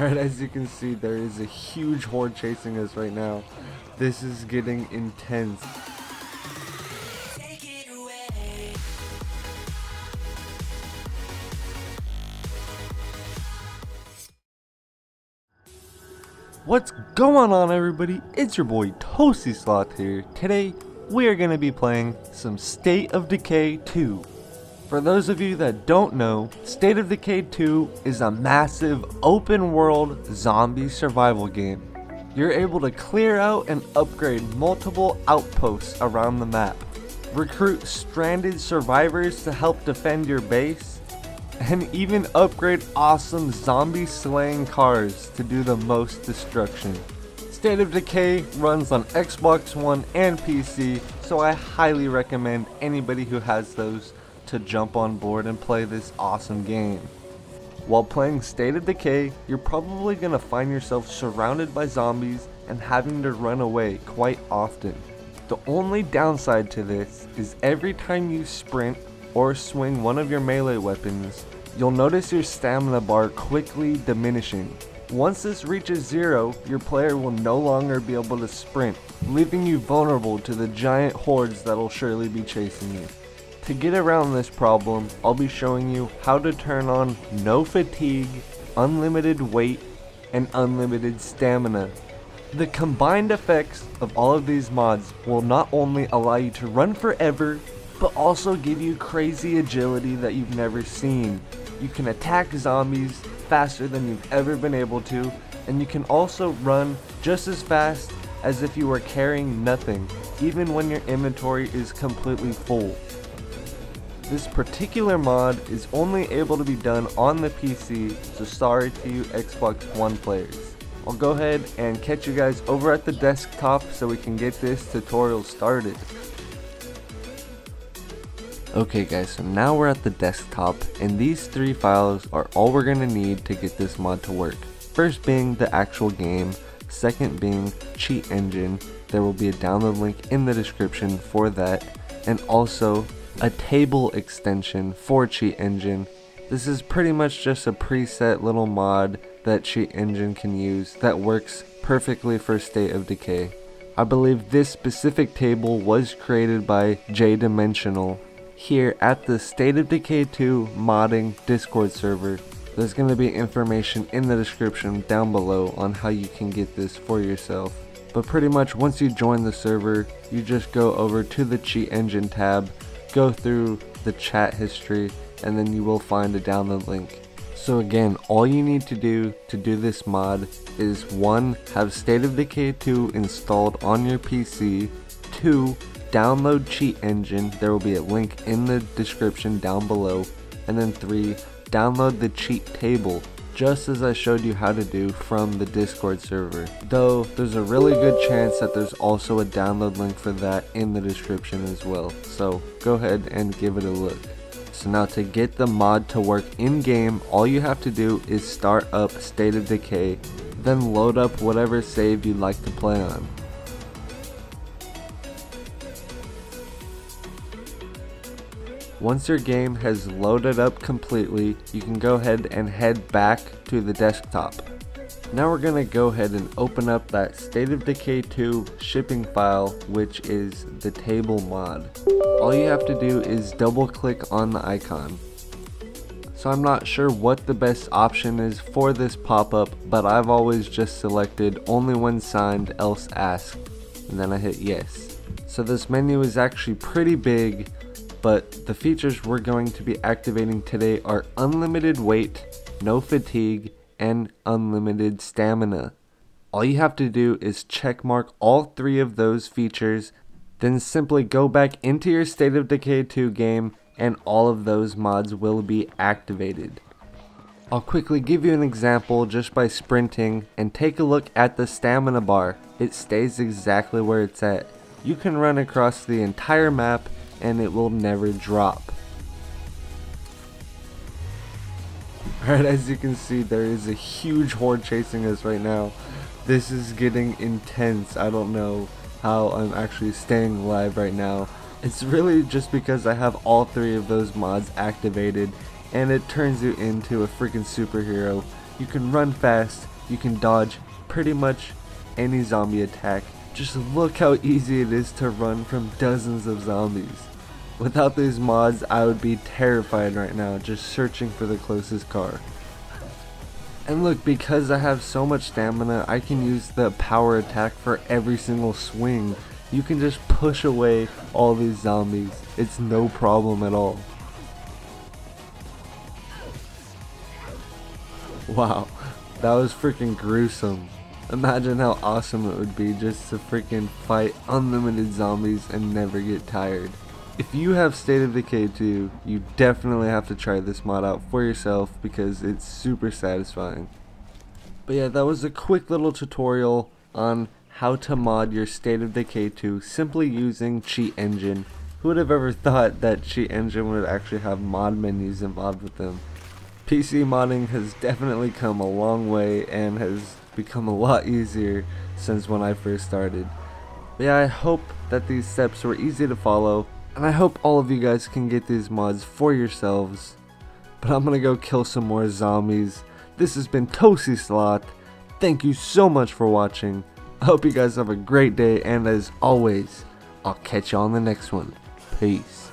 Alright, as you can see, there is a huge horde chasing us right now. This is getting intense. What's going on, everybody? It's your boy Toasty Sloth here. Today we are going to be playing some State of Decay 2. For those of you that don't know, State of Decay 2 is a massive open world zombie survival game. You're able to clear out and upgrade multiple outposts around the map, recruit stranded survivors to help defend your base, and even upgrade awesome zombie slaying cars to do the most destruction. State of Decay runs on Xbox One and PC, so I highly recommend anybody who has those to jump on board and play this awesome game. While playing State of Decay, you're probably going to find yourself surrounded by zombies and having to run away quite often. The only downside to this is every time you sprint or swing one of your melee weapons, you'll notice your stamina bar quickly diminishing. Once this reaches zero, your player will no longer be able to sprint, leaving you vulnerable to the giant hordes that'll surely be chasing you. To get around this problem, I'll be showing you how to turn on no fatigue, unlimited weight, and unlimited stamina. The combined effects of all of these mods will not only allow you to run forever, but also give you crazy agility that you've never seen. You can attack zombies faster than you've ever been able to, and you can also run just as fast as if you were carrying nothing, even when your inventory is completely full. This particular mod is only able to be done on the PC, so sorry to you Xbox One players. I'll go ahead and catch you guys over at the desktop so we can get this tutorial started. Okay guys, so now we're at the desktop, and these three files are all we're going to need to get this mod to work. First being the actual game, second being Cheat Engine. There will be a download link in the description for that, and also a table extension for Cheat Engine. This is pretty much just a preset little mod that Cheat Engine can use that works perfectly for State of Decay. I believe this specific table was created by JDimensional here at the State of Decay 2 modding Discord server. There's going to be information in the description down below on how you can get this for yourself. But pretty much once you join the server, you just go over to the Cheat Engine tab, go through the chat history, and then you will find a download link. So again, all you need to do this mod is 1. Have State of Decay 2 installed on your PC, 2. Download Cheat Engine, there will be a link in the description down below, and then 3. Download the cheat table, just as I showed you how to do from the Discord server, though there's a really good chance that there's also a download link for that in the description as well, so go ahead and give it a look. So now to get the mod to work in game, all you have to do is start up State of Decay, then load up whatever save you'd like to play on. Once your game has loaded up completely, you can go ahead and head back to the desktop. Now we're going to go ahead and open up that State of Decay 2 shipping file, which is the table mod. All you have to do is double click on the icon. So I'm not sure what the best option is for this pop-up, but I've always just selected only when signed, else asked, and then I hit yes. So this menu is actually pretty big, but the features we're going to be activating today are unlimited weight, no fatigue, and unlimited stamina. All you have to do is checkmark all 3 of those features, then simply go back into your State of Decay 2 game and all of those mods will be activated. I'll quickly give you an example just by sprinting, and take a look at the stamina bar. It stays exactly where it's at. You can run across the entire map and it will never drop. Alright, as you can see, there is a huge horde chasing us right now. This is getting intense. I don't know how I'm actually staying alive right now. It's really just because I have all 3 of those mods activated, and it turns you into a freaking superhero. You can run fast, you can dodge pretty much any zombie attack. Just look how easy it is to run from dozens of zombies. Without these mods, I would be terrified right now, just searching for the closest car. And look, because I have so much stamina, I can use the power attack for every single swing. You can just push away all these zombies. It's no problem at all. Wow, that was freaking gruesome. Imagine how awesome it would be just to freaking fight unlimited zombies and never get tired. If you have State of Decay 2, you definitely have to try this mod out for yourself because it's super satisfying. But yeah, that was a quick little tutorial on how to mod your State of Decay 2 simply using Cheat Engine. Who would have ever thought that Cheat Engine would actually have mod menus involved with them? PC modding has definitely come a long way and has become a lot easier since when I first started. But yeah, I hope that these steps were easy to follow, and I hope all of you guys can get these mods for yourselves. But I'm gonna go kill some more zombies. This has been Toasty Sloth. Thank you so much for watching. I hope you guys have a great day, and as always, I'll catch you on the next one. Peace.